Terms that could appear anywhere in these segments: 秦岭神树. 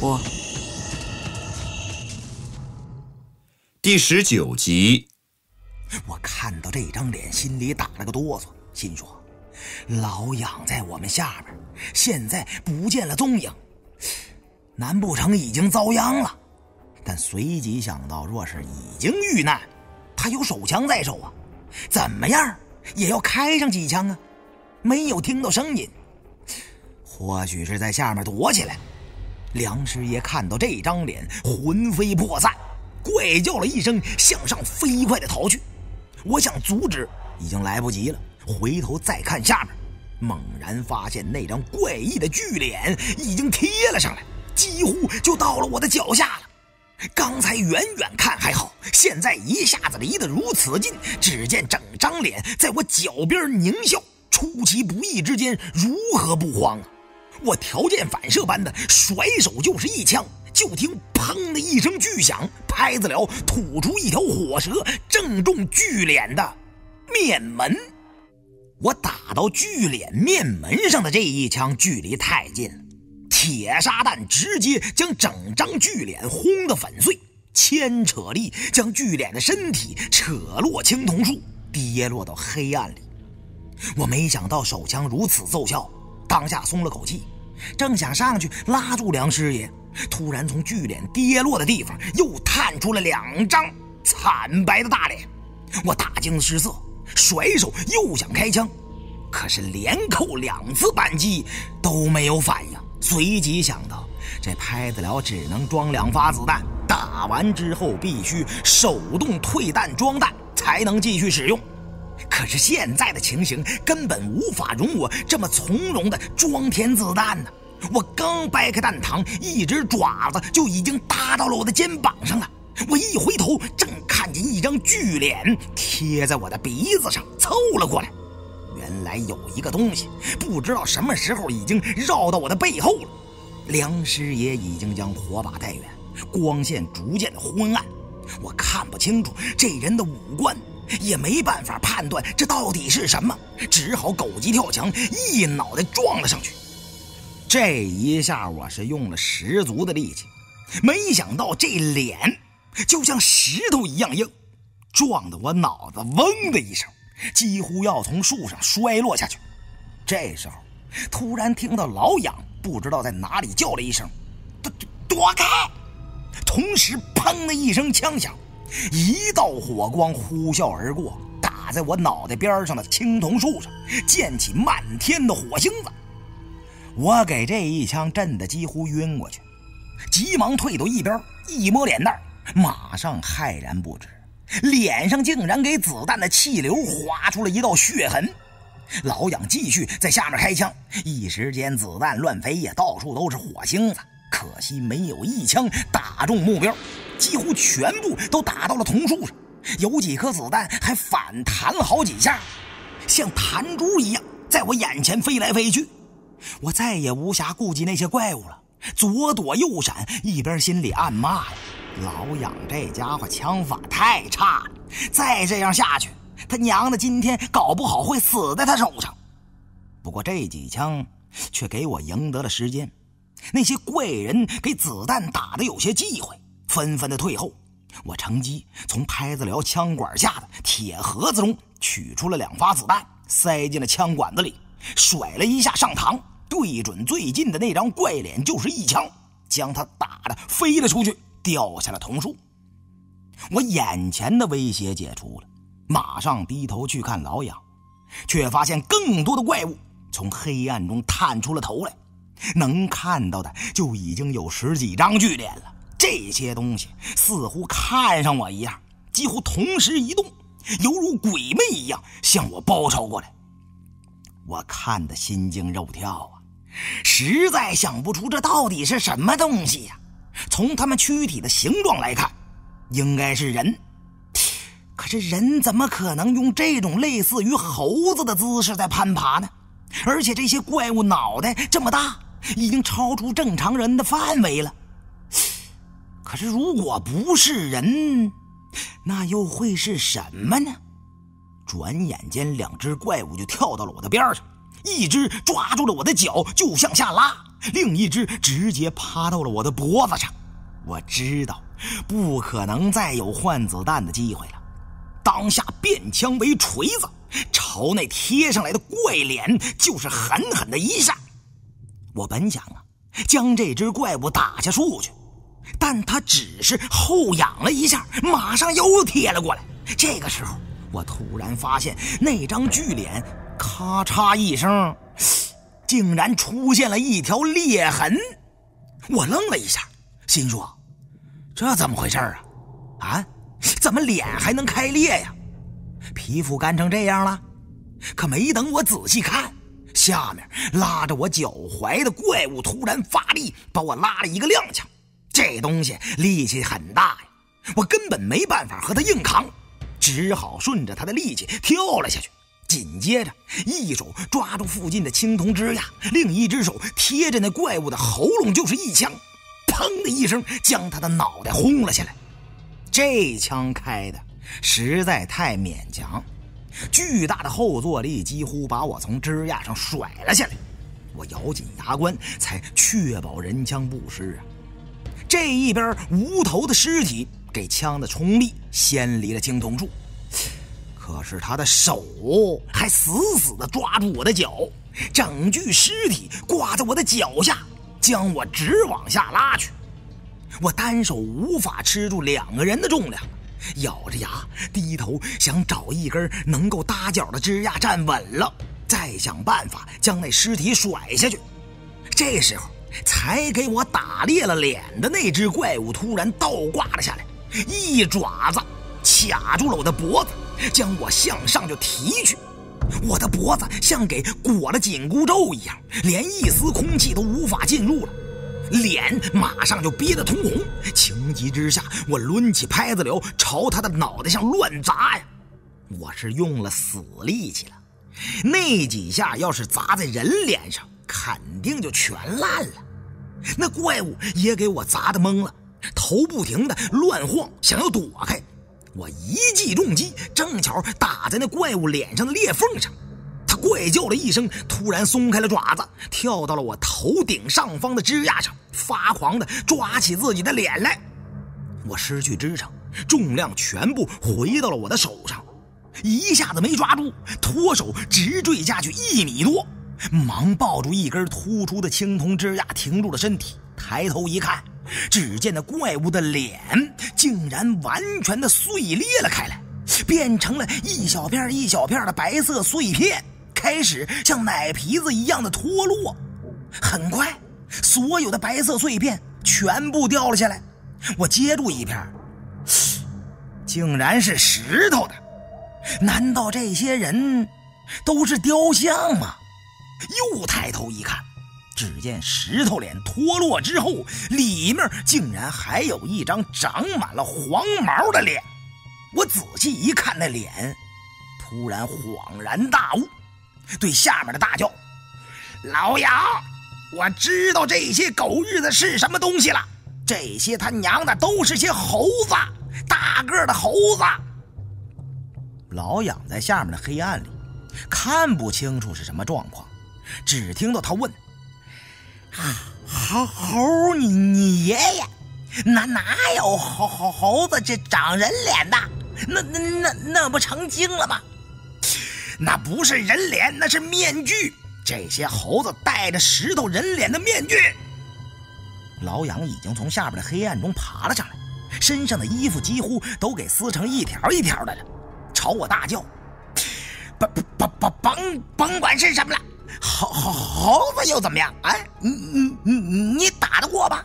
我。第19集，我看到这张脸，心里打了个哆嗦，心说：老痒在我们下边，现在不见了踪影，难不成已经遭殃了？但随即想到，若是已经遇难，他有手枪在手啊，怎么样也要开上几枪啊！没有听到声音，或许是在下面躲起来。梁师爷看到这张脸，魂飞魄散，怪叫了一声，向上飞快地逃去。我想阻止，已经来不及了。回头再看下面，猛然发现那张怪异的巨脸已经贴了上来，几乎就到了我的脚下了。刚才远远看还好，现在一下子离得如此近，只见整张脸在我脚边狞笑，出其不意之间如何不慌啊！我条件反射般的甩手就是一枪，就听砰的一声巨响，拍子了吐出一条火蛇，正中巨脸的面门。我打到巨脸面门上的这一枪距离太近了，铁砂弹直接将整张巨脸轰得粉碎，牵扯力将巨脸的身体扯落青铜树，跌落到黑暗里。我没想到手枪如此奏效，当下松了口气，正想上去拉住梁师爷，突然从巨脸跌落的地方又探出了2张惨白的大脸。我大惊失色，甩手又想开枪，可是连扣2次扳机都没有反应。随即想到，这拍子了只能装2发子弹，打完之后必须手动退弹装弹才能继续使用。可是现在的情形根本无法容我这么从容的装填子弹呢。我刚掰开弹膛，一只爪子就已经搭到了我的肩膀上了。我一回头，正看见一张巨脸贴在我的鼻子上凑了过来。原来有一个东西，不知道什么时候已经绕到我的背后了。梁师爷已经将火把带远，光线逐渐的昏暗，我看不清楚这人的五官，也没办法判断这到底是什么，只好狗急跳墙，一脑袋撞了上去。这一下我是用了10足的力气，没想到这脸就像石头一样硬，撞得我脑子嗡的一声，几乎要从树上摔落下去。这时候突然听到老痒不知道在哪里叫了一声：躲开！同时砰的一声枪响，一道火光呼啸而过，打在我脑袋边上的青铜树上，溅起漫天的火星子。我给这一枪震得几乎晕过去，急忙退到一边，一摸脸蛋，马上骇然不知，脸上竟然给子弹的气流划出了一道血痕。老痒继续在下面开枪，一时间子弹乱飞呀，到处都是火星子，可惜没有一枪打中目标，几乎全部都打到了桐树上，有几颗子弹还反弹了好几下，像弹珠一样在我眼前飞来飞去。我再也无暇顾及那些怪物了，左躲右闪，一边心里暗骂呀，老痒这家伙枪法太差了，再这样下去，他娘的今天搞不好会死在他手上。不过这几枪却给我赢得了时间，那些怪人给子弹打得有些忌讳，纷纷的退后。我乘机从拍子寮枪管下的铁盒子中取出了2发子弹，塞进了枪管子里，甩了一下上膛，对准最近的那张怪脸就是一枪，将他打得飞了出去，掉下了桐树。我眼前的威胁解除了，马上低头去看老痒，却发现更多的怪物从黑暗中探出了头来，能看到的就已经有10几张巨脸了。这些东西似乎看上我一样，几乎同时移动，犹如鬼魅一样向我包抄过来。我看得心惊肉跳啊，实在想不出这到底是什么东西呀。从他们躯体的形状来看，应该是人，可是人怎么可能用这种类似于猴子的姿势在攀爬呢？而且这些怪物脑袋这么大，已经超出正常人的范围了。可是如果不是人，那又会是什么呢？转眼间，2只怪物就跳到了我的边上，一只抓住了我的脚就向下拉，另一只直接趴到了我的脖子上。我知道不可能再有换子弹的机会了，当下变枪为锤子，朝那贴上来的怪脸就是狠狠的一下。我本想啊，将这只怪物打下树去，但他只是后仰了一下，马上又贴了过来。这个时候，我突然发现那张巨脸咔嚓一声，竟然出现了一条裂痕。我愣了一下，心说这怎么回事啊？啊，怎么脸还能开裂呀？皮肤干成这样了？可没等我仔细看，下面拉着我脚踝的怪物突然发力，把我拉了一个踉跄。这东西力气很大呀，我根本没办法和他硬扛，只好顺着他的力气跳了下去。紧接着，一手抓住附近的青铜枝桠，另一只手贴着那怪物的喉咙就是一枪，砰的一声将他的脑袋轰了下来。这枪开的实在太勉强，巨大的后坐力几乎把我从枝桠上甩了下来。我咬紧牙关，才确保人枪不失啊。这一边，无头的尸体给枪的冲力先离了青铜柱，可是他的手还死死地抓住我的脚，整具尸体挂在我的脚下，将我直往下拉去。我单手无法吃住两个人的重量，咬着牙低头想找一根能够搭脚的枝桠站稳了，再想办法将那尸体甩下去。这时候才给我打裂了脸的那只怪物突然倒挂了下来，一爪子卡住了我的脖子，将我向上就提去。我的脖子像给裹了紧箍咒一样，连一丝空气都无法进入了，脸马上就憋得通红。情急之下，我抡起拍子流朝他的脑袋上乱砸呀。我是用了死力气了，那几下要是砸在人脸上，肯定就全烂了。那怪物也给我砸得懵了，头不停地乱晃，想要躲开。我一记重击，正巧打在那怪物脸上的裂缝上，他怪叫了一声，突然松开了爪子，跳到了我头顶上方的枝桠上，发狂地抓起自己的脸来。我失去支撑，重量全部回到了我的手上，一下子没抓住，脱手直坠下去1米多，忙抱住一根突出的青铜枝桠，停住了身体。抬头一看，只见那怪物的脸竟然完全的碎裂了开来，变成了一小片一小片的白色碎片，开始像奶皮子一样的脱落。很快，所有的白色碎片全部掉了下来。我接住一片，竟然是石头的。难道这些人都是雕像吗？又抬头一看，只见石头脸脱落之后，里面竟然还有一张长满了黄毛的脸。我仔细一看，那脸突然恍然大悟，对下面的大叫：“老杨，我知道这些狗日的是什么东西了！这些他娘的都是些猴子，大个的猴子！”老杨在下面的黑暗里看不清楚是什么状况，只听到他问：“猴你爷爷，哪有猴子这长人脸的？那不成精了吗？那不是人脸，那是面具。这些猴子戴着石头人脸的面具。”老杨已经从下边的黑暗中爬了上来，身上的衣服几乎都给撕成一条一条的了，朝我大叫：“甭管是什么了！猴子又怎么样？哎，你打得过吧？”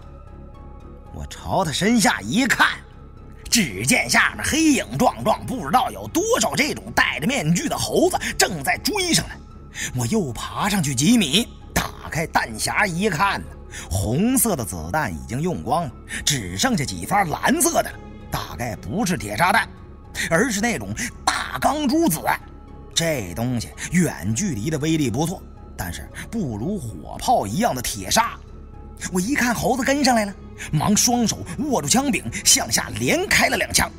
我朝他身下一看，只见下面黑影幢幢，不知道有多少这种戴着面具的猴子正在追上来。我又爬上去几米，打开弹匣一看，红色的子弹已经用光了，只剩下几发蓝色的了，大概不是铁砂弹，而是那种大钢珠子弹。这东西远距离的威力不错，但是不如火炮一样的铁砂。我一看猴子跟上来了，忙双手握住枪柄，向下连开了2枪。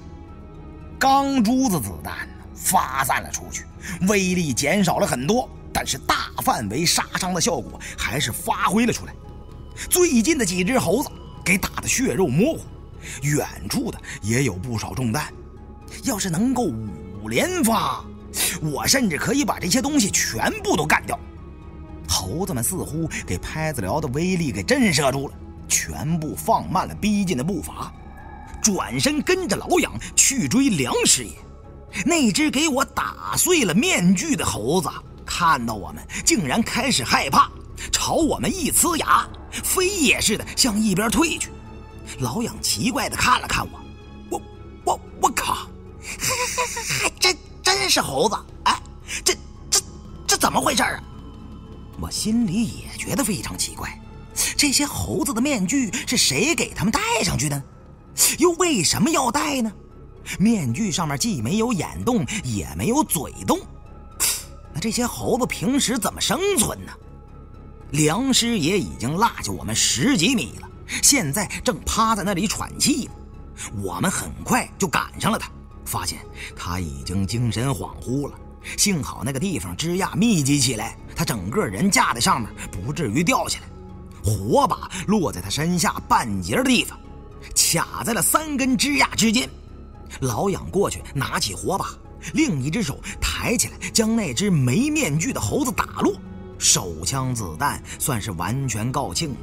钢珠子子弹发散了出去，威力减少了很多，但是大范围杀伤的效果还是发挥了出来。最近的几只猴子给打得血肉模糊，远处的也有不少中弹。要是能够5连发，我甚至可以把这些东西全部都干掉。猴子们似乎给拍子疗的威力给震慑住了，全部放慢了逼近的步伐，转身跟着老痒去追梁师爷。那只给我打碎了面具的猴子看到我们，竟然开始害怕，朝我们一呲牙，飞也似的向一边退去。老痒奇怪的看了看我靠，还真是猴子！哎，这怎么回事啊？我心里也觉得非常奇怪，这些猴子的面具是谁给他们戴上去的？又为什么要戴呢？面具上面既没有眼洞，也没有嘴洞，那这些猴子平时怎么生存呢？梁师爷已经落下我们10几米了，现在正趴在那里喘气呢。我们很快就赶上了他，发现他已经精神恍惚了。幸好那个地方枝桠密集起来，他整个人架在上面，不至于掉下来。火把落在他身下半截的地方，卡在了3根枝桠之间。老痒过去拿起火把，另一只手抬起来将那只没面具的猴子打落，手枪子弹算是完全告罄了。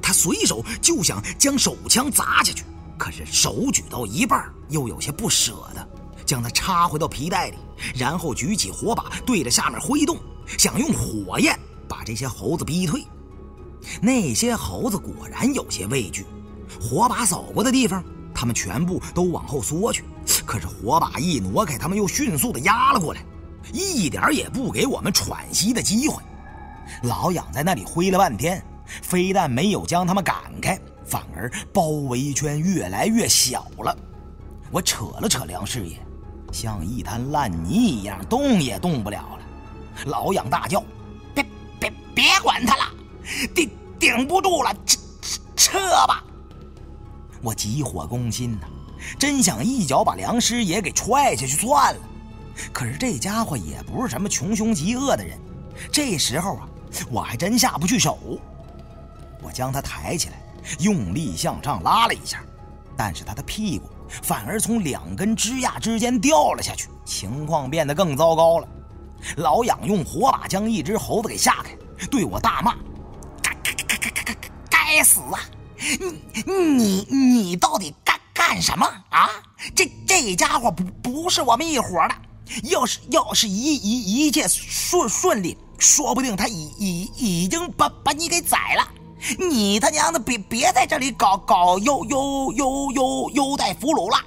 他随手就想将手枪砸下去，可是手举到一半又有些不舍得，将它插回到皮带里，然后举起火把对着下面挥动，想用火焰把这些猴子逼退。那些猴子果然有些畏惧，火把扫过的地方他们全部都往后缩去，可是火把一挪开，他们又迅速的压了过来，一点也不给我们喘息的机会。老痒在那里挥了半天，非但没有将他们赶开，反而包围圈越来越小了。我扯了扯梁师爷，像一滩烂泥一样动也动不了了。老痒大叫：“别管他了，顶不住了，撤吧！”我急火攻心呐，真想一脚把梁师爷给踹下去算了。可是这家伙也不是什么穷凶极恶的人，这时候啊，我还真下不去手。我将他抬起来，用力向上拉了一下，但是他的屁股反而从2根枝桠之间掉了下去，情况变得更糟糕了。老痒用火把将一只猴子给吓开，对我大骂：“该死啊！你到底干什么啊？这家伙不是我们一伙的。要是一切顺利，说不定他已经把你给宰了。你他娘的别在这里搞优待俘虏了！”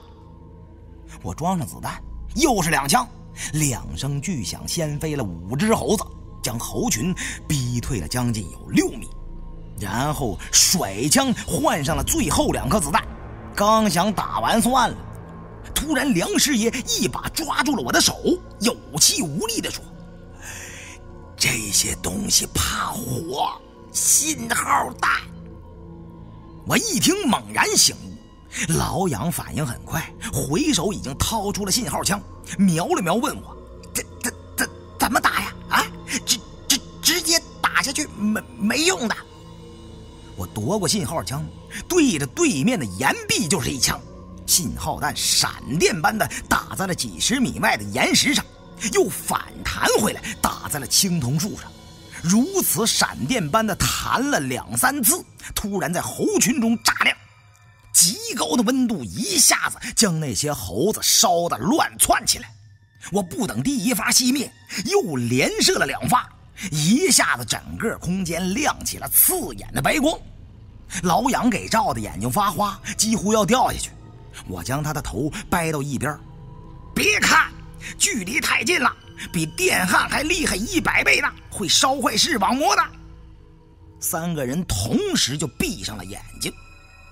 我装上子弹，又是2枪，2声巨响掀飞了5只猴子，将猴群逼退了将近有6米。然后甩枪换上了最后2颗子弹，刚想打完算了，突然梁师爷一把抓住了我的手，有气无力地说：“这些东西怕火，信号大。”我一听猛然醒悟，老痒反应很快，回手已经掏出了信号枪，瞄了瞄问我：“怎么打呀？啊，直接打下去没用的。”我夺过信号枪，对着对面的岩壁就是一枪，信号弹闪电般的打在了几十米外的岩石上，又反弹回来打在了青铜树上，如此闪电般的弹了2、3次，突然在猴群中炸亮，极高的温度一下子将那些猴子烧得乱窜起来。我不等第一发熄灭，又连射了2发，一下子整个空间亮起了刺眼的白光，老痒给照的眼睛发花，几乎要掉下去。我将他的头掰到一边：“别看，距离太近了，比电焊还厉害100倍呢，会烧坏视网膜的。”3个人同时就闭上了眼睛，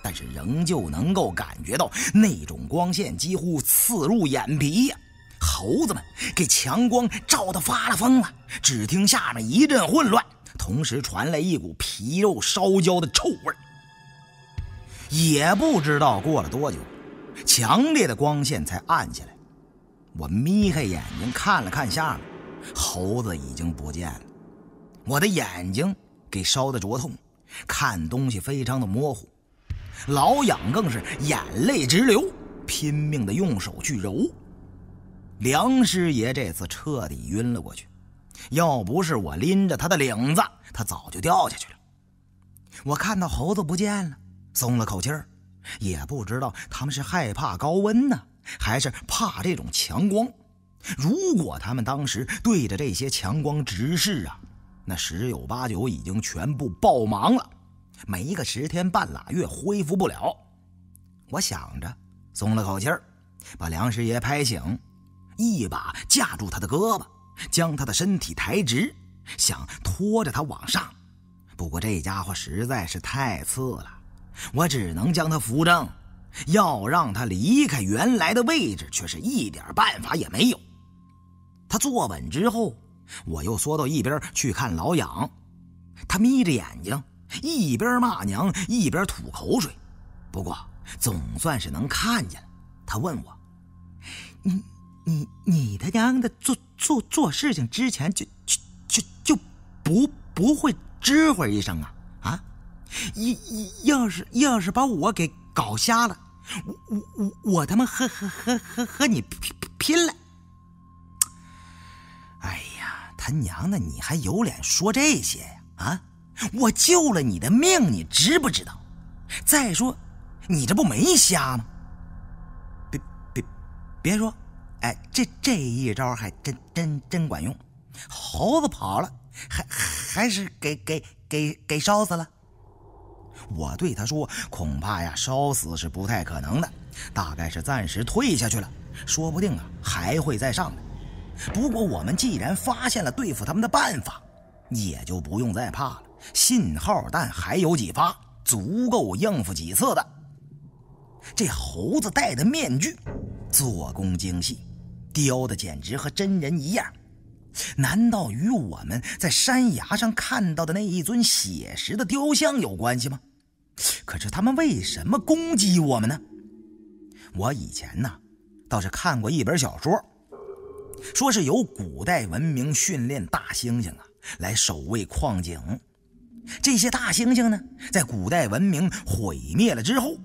但是仍旧能够感觉到那种光线几乎刺入眼皮呀。猴子们给强光照得发了疯了，只听下面一阵混乱，同时传来一股皮肉烧焦的臭味。也不知道过了多久，强烈的光线才暗下来。我眯开眼睛看了看下面，猴子已经不见了。我的眼睛给烧得灼痛，看东西非常的模糊，老痒更是眼泪直流，拼命的用手去揉。梁师爷这次彻底晕了过去，要不是我拎着他的领子，他早就掉下去了。我看到猴子不见了，松了口气儿，也不知道他们是害怕高温呢，还是怕这种强光。如果他们当时对着这些强光直视啊，那十有八九已经全部爆盲了，没个10天半拉月恢复不了。我想着，松了口气儿，把梁师爷拍醒，一把架住他的胳膊，将他的身体抬直，想拖着他往上。不过这家伙实在是太次了，我只能将他扶正，要让他离开原来的位置，却是一点办法也没有。他坐稳之后，我又缩到一边去看老痒，他眯着眼睛，一边骂娘一边吐口水，不过总算是能看见了。他问我：“你他娘的做事情之前就不会知会一声啊啊！要是把我给搞瞎了，我他妈和你拼了！”哎呀，他娘的，你还有脸说这些呀？啊，我救了你的命，你知不知道？再说，你这不没瞎吗？别说，哎，这一招还真管用。猴子跑了，还是给烧死了。我对他说，恐怕呀，烧死是不太可能的，大概是暂时退下去了，说不定啊，还会再上来。不过我们既然发现了对付他们的办法，也就不用再怕了。信号弹还有几发，足够应付几次的。这猴子戴的面具做工精细，雕的简直和真人一样。难道与我们在山崖上看到的那一尊写实的雕像有关系吗？可是他们为什么攻击我们呢？我以前呢，倒是看过一本小说，说是由古代文明训练大猩猩啊，来守卫矿井。这些大猩猩呢，在古代文明毁灭了之后，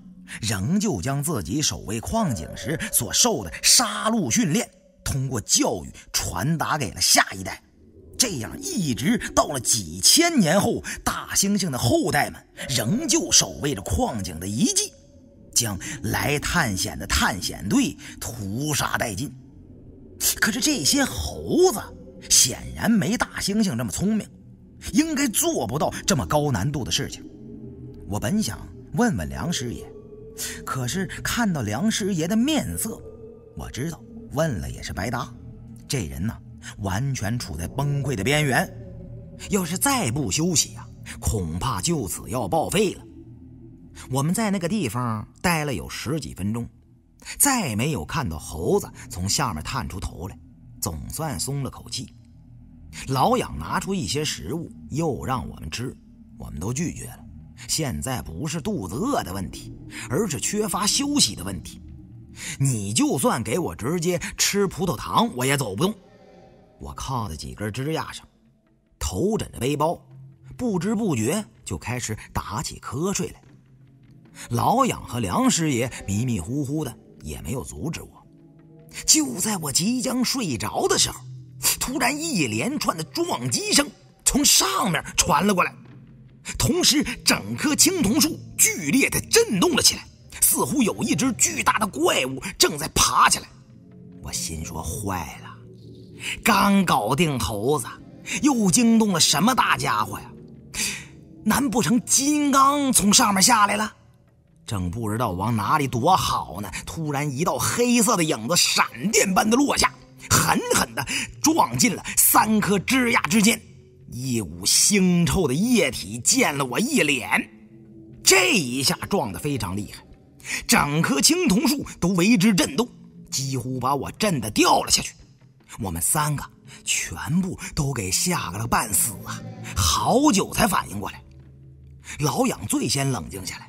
仍旧将自己守卫矿井时所受的杀戮训练，通过教育传达给了下一代。这样一直到了几千年后，大猩猩的后代们仍旧守卫着矿井的遗迹，将来探险的探险队屠杀殆尽。可是这些猴子显然没大猩猩这么聪明，应该做不到这么高难度的事情。我本想问问梁师爷，可是看到梁师爷的面色，我知道问了也是白搭。这人呢，完全处在崩溃的边缘，要是再不休息啊，恐怕就此要报废了。我们在那个地方待了有10几分钟，再没有看到猴子从下面探出头来，总算松了口气。老痒拿出一些食物又让我们吃，我们都拒绝了。现在不是肚子饿的问题，而是缺乏休息的问题。你就算给我直接吃葡萄糖，我也走不动。我靠在几根枝桠上，头枕着背包，不知不觉就开始打起瞌睡来。老痒和梁师爷迷迷糊糊的，也没有阻止我。就在我即将睡着的时候，突然一连串的撞击声从上面传了过来，同时整棵青铜树剧烈地震动了起来，似乎有一只巨大的怪物正在爬起来。我心说坏了，刚搞定猴子，又惊动了什么大家伙呀？难不成金刚从上面下来了？正不知道往哪里躲好呢，突然一道黑色的影子闪电般的落下，狠狠地撞进了3棵枝桠之间。一股腥臭的液体溅了我一脸，这一下撞得非常厉害，整棵青铜树都为之震动，几乎把我震得掉了下去。我们3个全部都给吓个了半死啊，好久才反应过来。老痒最先冷静下来，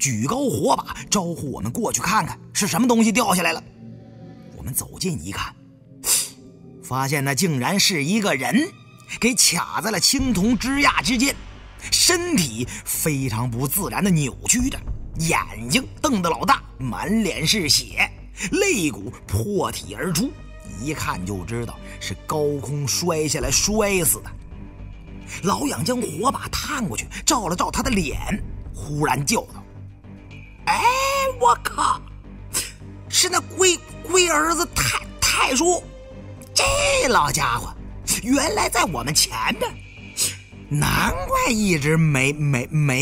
举高火把招呼我们过去看看是什么东西掉下来了。我们走近一看，发现那竟然是一个人，给卡在了青铜枝桠之间，身体非常不自然的扭曲着，眼睛瞪得老大，满脸是血，肋骨破体而出，一看就知道是高空摔下来摔死的。老痒将火把探过去，照了照他的脸，忽然叫道：“哎，我靠！是那龟儿子太叔，这老家伙原来在我们前边，难怪一直没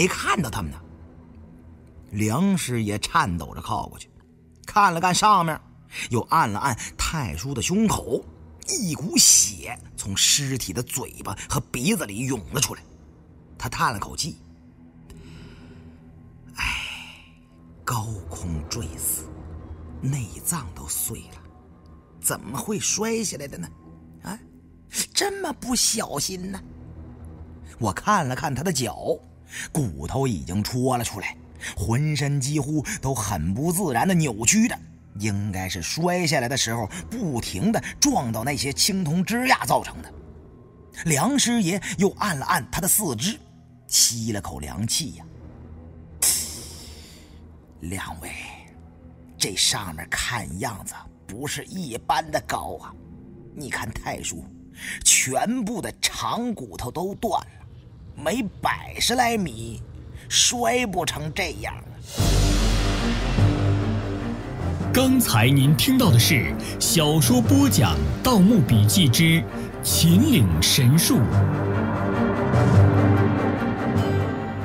看到他们呢。”梁师爷颤抖着靠过去，看了看上面，又按了按太叔的胸口。一股血从尸体的嘴巴和鼻子里涌了出来，他叹了口气：“哎，高空坠死，内脏都碎了，怎么会摔下来的呢？啊，这么不小心呢！”我看了看他的脚，骨头已经戳了出来，浑身几乎都很不自然的扭曲着。应该是摔下来的时候不停地撞到那些青铜枝桠造成的。梁师爷又按了按他的四肢，吸了口凉气呀。两位，这上面看样子不是一般的高啊！你看太叔，全部的长骨头都断了，没100来米，摔不成这样了。刚才您听到的是小说播讲《盗墓笔记之秦岭神树》。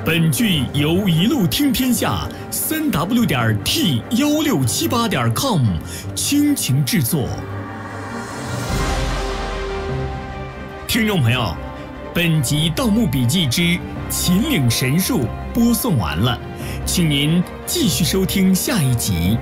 本剧由一路听天下3w.t1678.com 倾情制作。听众朋友，本集《盗墓笔记之秦岭神树》播送完了，请您继续收听下一集。